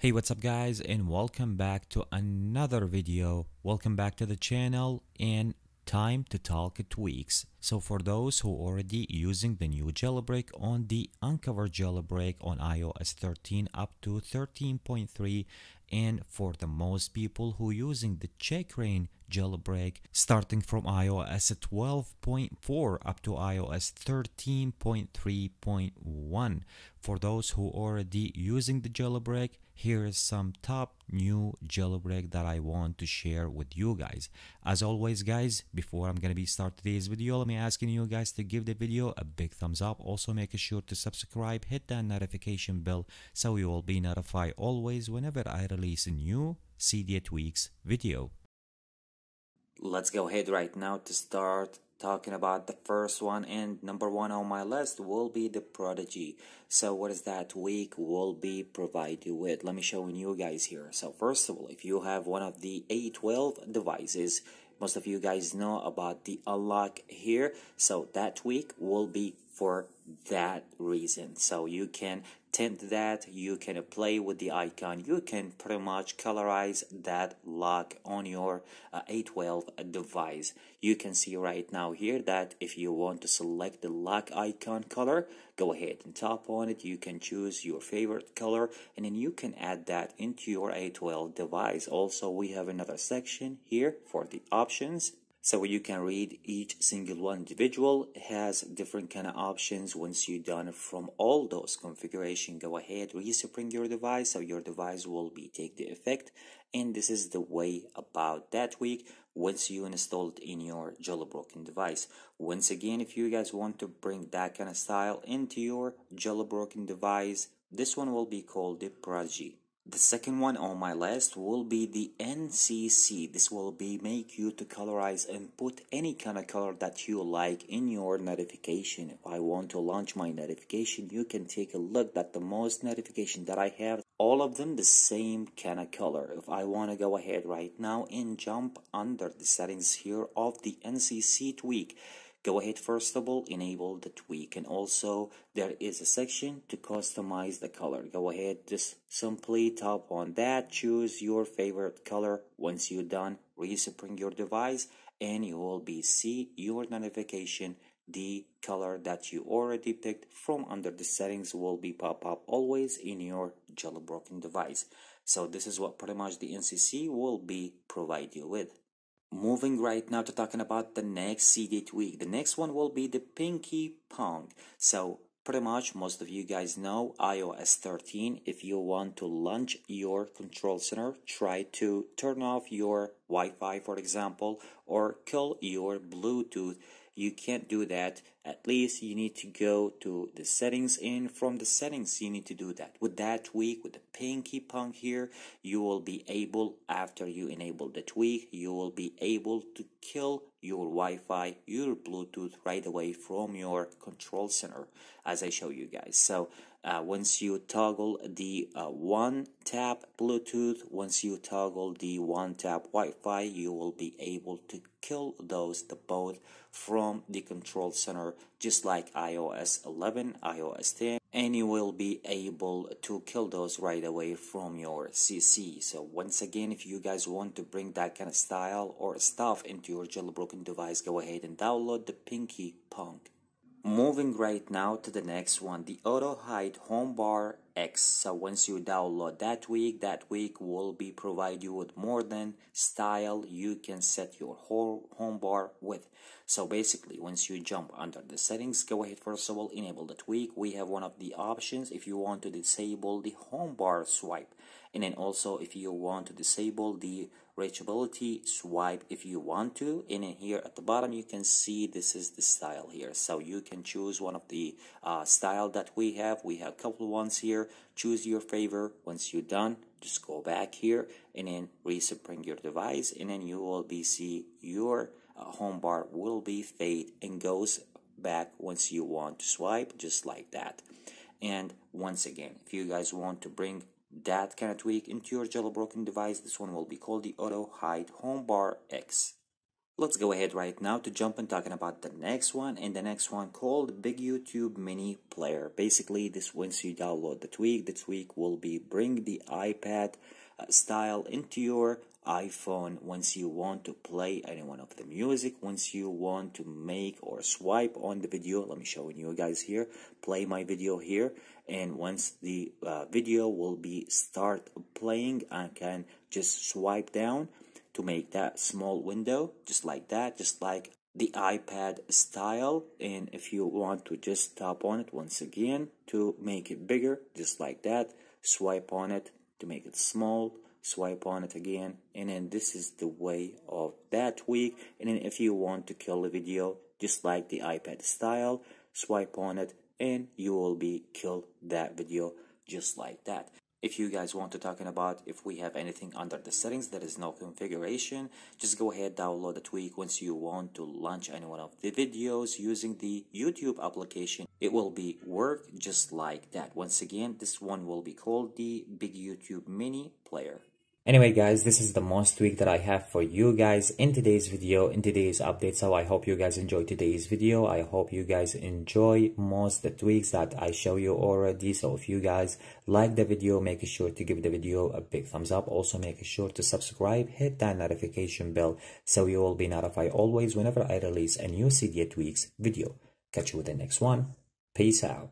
Hey, what's up guys, and welcome back to another video. Welcome back to the channel and time to talk tweaks. So for those who already using the new jailbreak on the Uncover jailbreak on iOS 13 up to 13.3, and for the most people who using the Checkra1n jailbreak starting from iOS 12.4 up to iOS 13.3.1. For those who already using the jailbreak, here is some top new jailbreak that I want to share with you guys. As always guys, before I'm gonna be start today's video, let me asking you guys to give the video a big thumbs up. Also making sure to subscribe, hit that notification bell so you will be notified always whenever I release a new Cydia tweaks video. Let's go ahead right now to start talking about the first one, and number one on my list will be the Prodigy. So what is that tweak will be provided with? Let me show you guys here. So first of all, if you have one of the A12 devices, most of you guys know about the unlock here. So that tweak will be for that reason. So you can tint that, you can play with the icon, you can pretty much colorize that lock on your A12 device. You can see right now here that if you want to select the lock icon color, go ahead and tap on it. You can choose your favorite color and then you can add that into your A12 device. Also, we have another section here for the options. So you can read each single one individual. It has different kind of options. Once you're done from all those configuration, go ahead, respring your device so your device will be take the effect. And this is the way about that tweak once you install it in your jailbroken device. Once again, if you guys want to bring that kind of style into your jailbroken device, this one will be called the Prodigy. The second one on my list will be the NCC. This will be make you to colorize and put any kind of color that you like in your notification. If I want to launch my notification, you can take a look that the most notification that I have, all of them the same kind of color. If I want to go ahead right now and jump under the settings here of the NCC tweak, go ahead first of all enable the tweak, and also there is a section to customize the color. Go ahead, just simply tap on that, choose your favorite color. Once you're done, respring your device and you will be see your notification. The color that you already picked from under the settings will be pop up always in your jailbroken device. So this is what pretty much the NCC will be provide you with. Moving right now to talking about the next Cydia tweak. The next one will be the Pinky Ponk. So pretty much most of you guys know iOS 13. If you want to launch your control center, try to turn off your Wi-Fi, for example, or kill your Bluetooth. You can't do that. At least you need to go to the settings, and from the settings you need to do that. With that tweak, with the Pinky Ponk here, you will be able, after you enable the tweak, you will be able to kill your Wi-Fi, your Bluetooth right away from your control center, as I show you guys. So once you toggle the one tap Bluetooth, once you toggle the one tap Wi-Fi, you will be able to kill those both from the control center, just like iOS 11, iOS 10, and you will be able to kill those right away from your CC. So once again, if you guys want to bring that kind of style or stuff into your jailbroken device, go ahead and download the Pinky Ponk. Moving right now to the next one, the AutoHideHomeBarX. So once you download that tweak will be provide you with more than style you can set your whole home bar with. So basically, once you jump under the settings, go ahead first of all enable the tweak. We have one of the options if you want to disable the home bar swipe, and then also if you want to disable the reachability swipe if you want to. And in here at the bottom you can see this is the style here, so you can choose one of the style that we have. We have a couple ones here, choose your favor. Once you're done, just go back here and then respring your device, and then you will be see your home bar will be fade and goes back once you want to swipe, just like that. And once again, if you guys want to bring that kind of tweak into your jailbroken device, this one will be called the AutoHideHomeBarX. Let's go ahead right now to jump in talking about the next one, and the next one called Big YouTube Mini Player. Basically, this once you download the tweak will be bring the iPad style into your iPhone once you want to play any one of the music, once you want to make or swipe on the video. Let me show you guys here, play my video here, and once the video will be start playing, I can just swipe down to make that small window, just like that, just like the iPad style. And if you want to just tap on it once again to make it bigger, just like that, swipe on it to make it small, swipe on it again, and then this is the way of that tweak. And then if you want to kill the video, just like the iPad style, swipe on it and you will be killed that video, just like that. If you guys want to talking about if we have anything under the settings, there is no configuration. Just go ahead, download the tweak once you want to launch any one of the videos using the YouTube application. It will be work just like that. Once again, this one will be called the Big YouTube Mini Player. Anyway guys, this is the most tweak that I have for you guys in today's video, in today's update. So I hope you guys enjoyed today's video. I hope you guys enjoy most the tweaks that I show you already. So if you guys like the video, make sure to give the video a big thumbs up. Also make sure to subscribe, hit that notification bell so you will be notified always whenever I release a new Cydia tweaks video. Catch you with the next one. Peace out.